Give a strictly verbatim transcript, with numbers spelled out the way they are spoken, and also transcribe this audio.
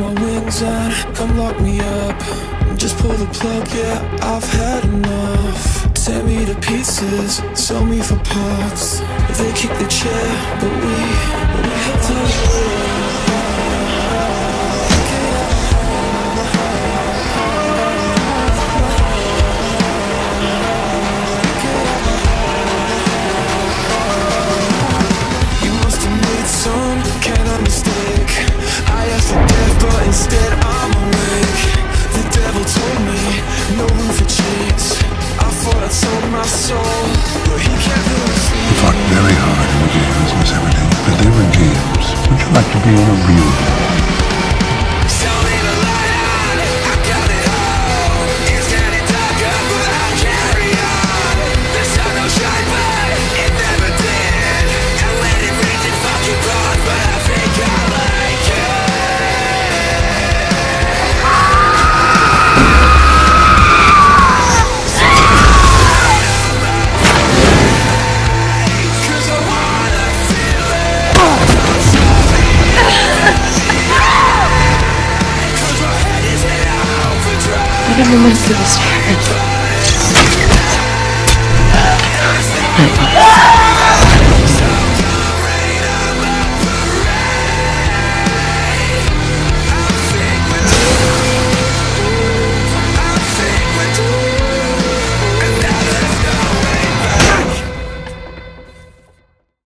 my wings and come lock me up. Just pull the plug, yeah, I've had enough. Tear me to pieces, sell me for parts. They kick the chair, but we, but we have to. Very hard in the games, Miss Everdeen, but they were games. Would you like to be in a real game? I've never been through this far.